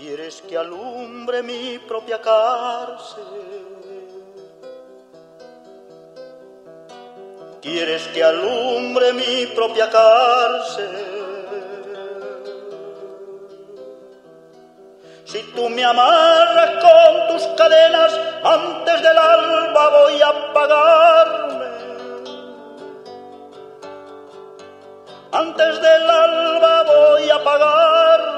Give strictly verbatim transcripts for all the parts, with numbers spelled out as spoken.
quieres que alumbre mi propia cárcel. Quieres que alumbre mi propia cárcel. Si tú me amarras con tus cadenas, antes del alba voy a apagarme. Antes del alba voy a apagarme.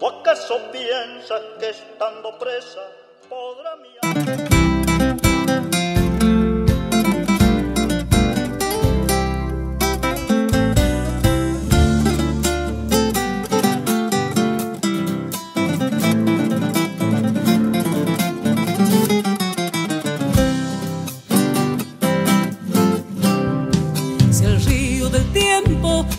¿O acaso piensas que estando presa podrá mi alma?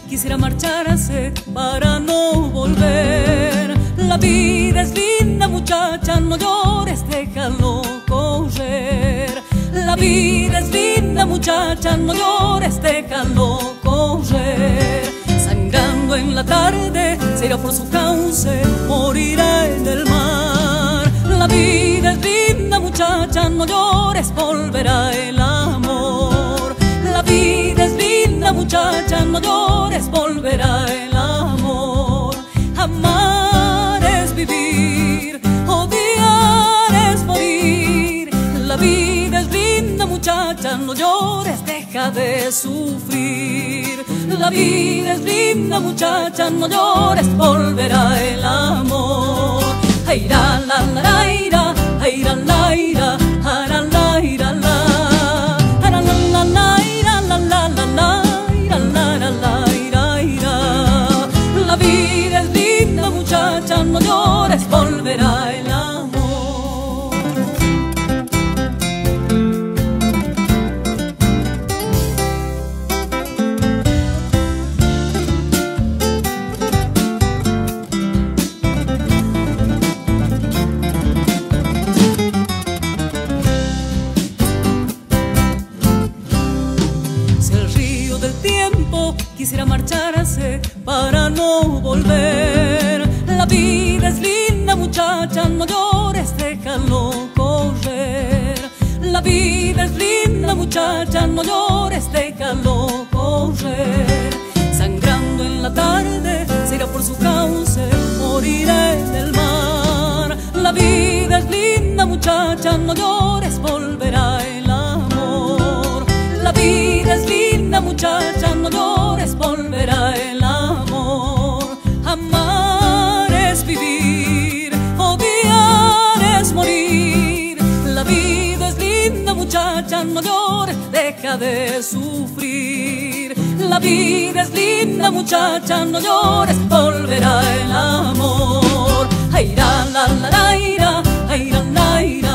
Quisiera marcharse para no volver. La vida es linda, muchacha, no llores, déjalo correr. La vida es linda, muchacha, no llores, déjalo correr. Sangrando en la tarde, se irá por su cauce, morirá en el mar. La vida es linda, muchacha, no llores, volverá el amor. La vida es linda, muchacha, no llores, volverá el amor. Amar es vivir, odiar es morir. La vida es linda, muchacha, no llores, deja de sufrir. La vida es linda, muchacha, no llores, volverá el amor. Aira la la aira, aira la aira, ara la ira la. La vida es linda, muchacha, no llores, volverá el amor. Si el río del tiempo quisiera marcharse para no volver. La vida es linda, muchacha, no llores, déjalo correr. La vida es linda, muchacha, no llores, déjalo correr. Sangrando en la tarde, se irá por su cauce, morirá en el mar. La vida es linda, muchacha, no llores, volverá el amor. La vida es linda, muchacha, no llores, volverá el amor. Amar es vivir, odiar es morir. La vida es linda, muchacha, no llores, deja de sufrir. La vida es linda, muchacha, no llores, volverá el amor. Aira la la la ira, aira la ira.